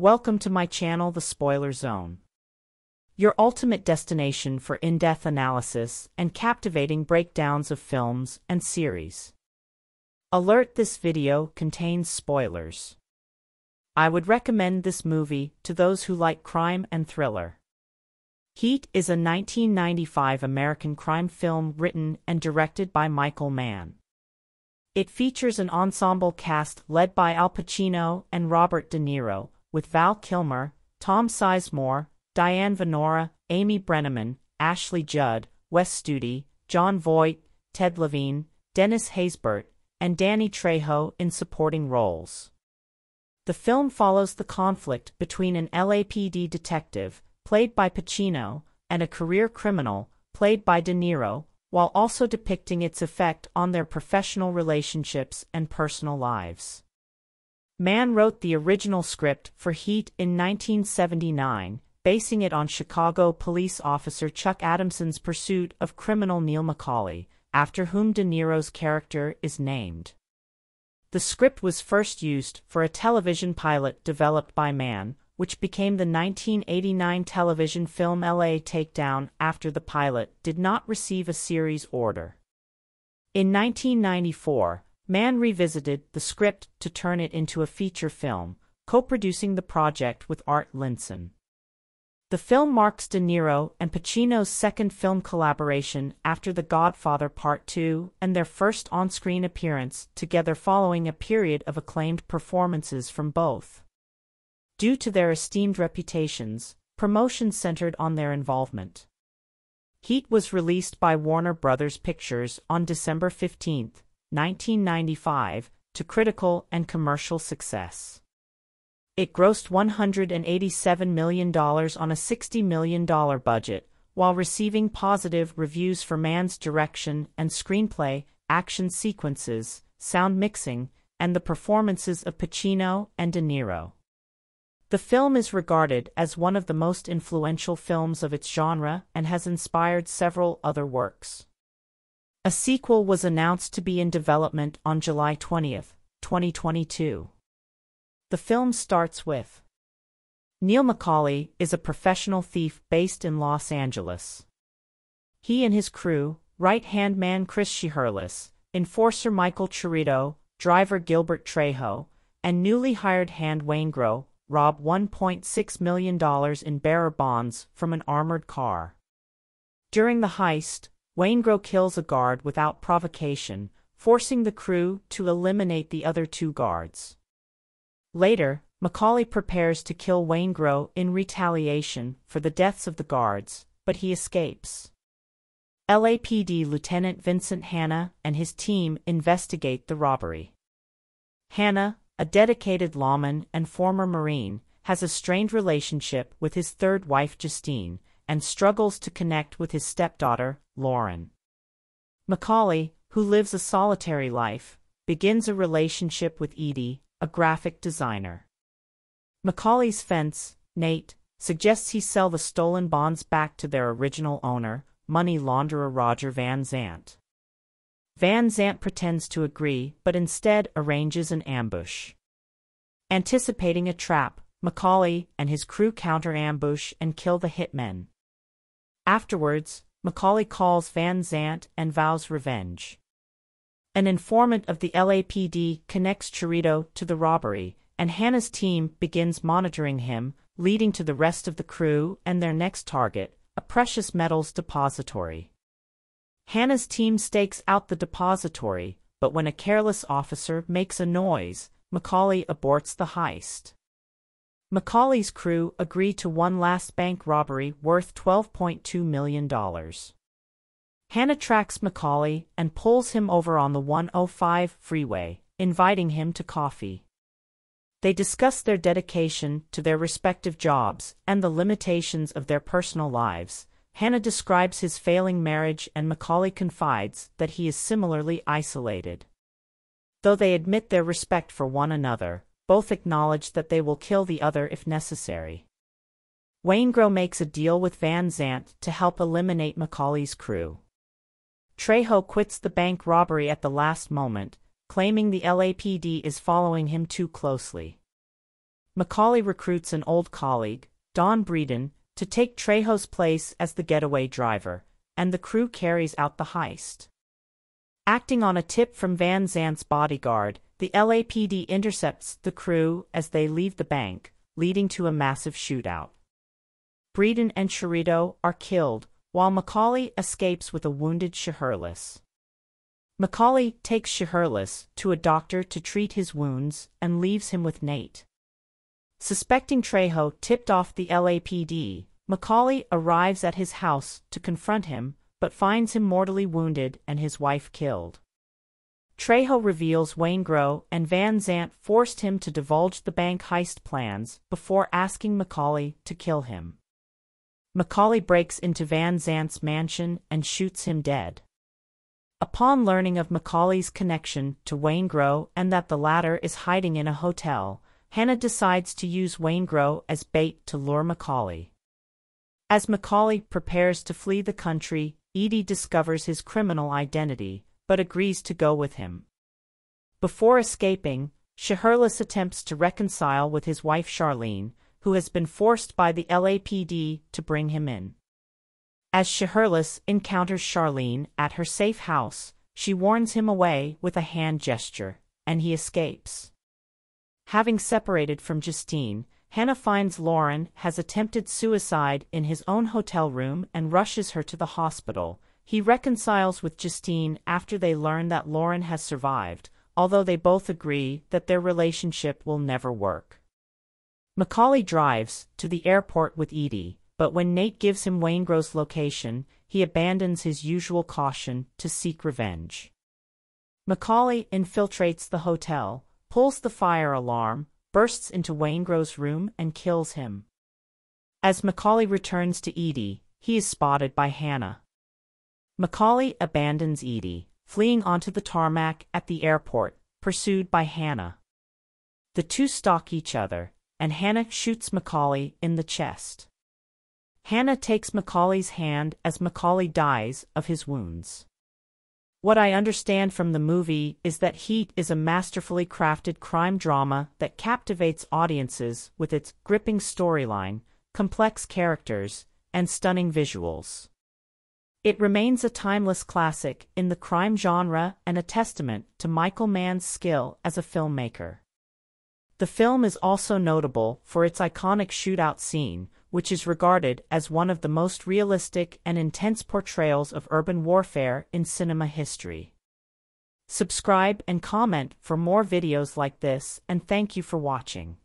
Welcome to my channel, The Spoiler Zone, your ultimate destination for in-depth analysis and captivating breakdowns of films and series. Alert: this video contains spoilers. I would recommend this movie to those who like crime and thriller. Heat is a 1995 American crime film written and directed by Michael Mann. It features an ensemble cast led by Al Pacino and Robert De Niro, with Val Kilmer, Tom Sizemore, Diane Venora, Amy Brenneman, Ashley Judd, Wes Studi, Jon Voight, Ted Levine, Dennis Haysbert, and Danny Trejo in supporting roles. The film follows the conflict between an LAPD detective, played by Pacino, and a career criminal, played by De Niro, while also depicting its effect on their professional relationships and personal lives. Mann wrote the original script for Heat in 1979, basing it on Chicago police officer Chuck Adamson's pursuit of criminal Neil McCauley, after whom De Niro's character is named. The script was first used for a television pilot developed by Mann, which became the 1989 television film L.A. Takedown after the pilot did not receive a series order. In 1994, Mann revisited the script to turn it into a feature film, co-producing the project with Art Linson. The film marks De Niro and Pacino's second film collaboration after The Godfather Part II and their first on-screen appearance together following a period of acclaimed performances from both. Due to their esteemed reputations, promotion centered on their involvement. Heat was released by Warner Bros. Pictures on December 15, 1995, to critical and commercial success. It grossed $187 million on a $60 million budget, while receiving positive reviews for Mann's direction and screenplay, action sequences, sound mixing, and the performances of Pacino and De Niro. The film is regarded as one of the most influential films of its genre and has inspired several other works. A sequel was announced to be in development on July 20, 2022. The film starts with Neil McCauley is a professional thief based in Los Angeles. He and his crew, right-hand man Chris Shiherlis, enforcer Michael Cheritto, driver Gilbert Trejo, and newly hired hand Waingro, rob $1.6 million in bearer bonds from an armored car. During the heist, Waingro kills a guard without provocation, forcing the crew to eliminate the other two guards. Later, McCauley prepares to kill Waingro in retaliation for the deaths of the guards, but he escapes. LAPD Lieutenant Vincent Hanna and his team investigate the robbery. Hanna, a dedicated lawman and former Marine, has a strained relationship with his third wife Justine, and struggles to connect with his stepdaughter, Lauren. McCauley, who lives a solitary life, begins a relationship with Edie, a graphic designer. McCauley's fence, Nate, suggests he sell the stolen bonds back to their original owner, money launderer Roger Van Zant. Van Zant pretends to agree but instead arranges an ambush. Anticipating a trap, McCauley and his crew counter-ambush and kill the hitmen. Afterwards, McCauley calls Van Zant and vows revenge. An informant of the LAPD connects Cheritto to the robbery, and Hanna's team begins monitoring him, leading to the rest of the crew and their next target, a precious metals depository. Hanna's team stakes out the depository, but when a careless officer makes a noise, McCauley aborts the heist. McCauley's crew agree to one last bank robbery worth $12.2 million. Hanna tracks McCauley and pulls him over on the 105 freeway, inviting him to coffee. They discuss their dedication to their respective jobs and the limitations of their personal lives. Hanna describes his failing marriage and McCauley confides that he is similarly isolated. Though they admit their respect for one another, both acknowledge that they will kill the other if necessary. Waingro makes a deal with Van Zant to help eliminate McCauley's crew. Trejo quits the bank robbery at the last moment, claiming the LAPD is following him too closely. McCauley recruits an old colleague, Don Breeden, to take Trejo's place as the getaway driver, and the crew carries out the heist. Acting on a tip from Van Zant's bodyguard, the LAPD intercepts the crew as they leave the bank, leading to a massive shootout. Breeden and Cheritto are killed, while McCauley escapes with a wounded Shiherlis. McCauley takes Shiherlis to a doctor to treat his wounds and leaves him with Nate. Suspecting Trejo tipped off the LAPD, McCauley arrives at his house to confront him, but finds him mortally wounded and his wife killed. Trejo reveals Waingro and Van Zant forced him to divulge the bank heist plans before asking McCauley to kill him. McCauley breaks into Van Zant's mansion and shoots him dead. Upon learning of McCauley's connection to Waingro and that the latter is hiding in a hotel, Hanna decides to use Waingro as bait to lure McCauley. As McCauley prepares to flee the country, Edie discovers his criminal identity, but agrees to go with him. Before escaping, Shiherlis attempts to reconcile with his wife Charlene, who has been forced by the LAPD to bring him in. As Shiherlis encounters Charlene at her safe house, she warns him away with a hand gesture, and he escapes. Having separated from Justine, Hanna finds Lauren has attempted suicide in his own hotel room and rushes her to the hospital. He reconciles with Justine after they learn that Lauren has survived, although they both agree that their relationship will never work. McCauley drives to the airport with Edie, but when Nate gives him Waingro's location, he abandons his usual caution to seek revenge. McCauley infiltrates the hotel, pulls the fire alarm, bursts into Waingro's room and kills him. As McCauley returns to Edie, he is spotted by Hanna. McCauley abandons Edie, fleeing onto the tarmac at the airport, pursued by Hanna. The two stalk each other, and Hanna shoots McCauley in the chest. Hanna takes McCauley's hand as McCauley dies of his wounds. What I understand from the movie is that Heat is a masterfully crafted crime drama that captivates audiences with its gripping storyline, complex characters, and stunning visuals. It remains a timeless classic in the crime genre and a testament to Michael Mann's skill as a filmmaker. The film is also notable for its iconic shootout scene, which is regarded as one of the most realistic and intense portrayals of urban warfare in cinema history. Subscribe and comment for more videos like this, and thank you for watching.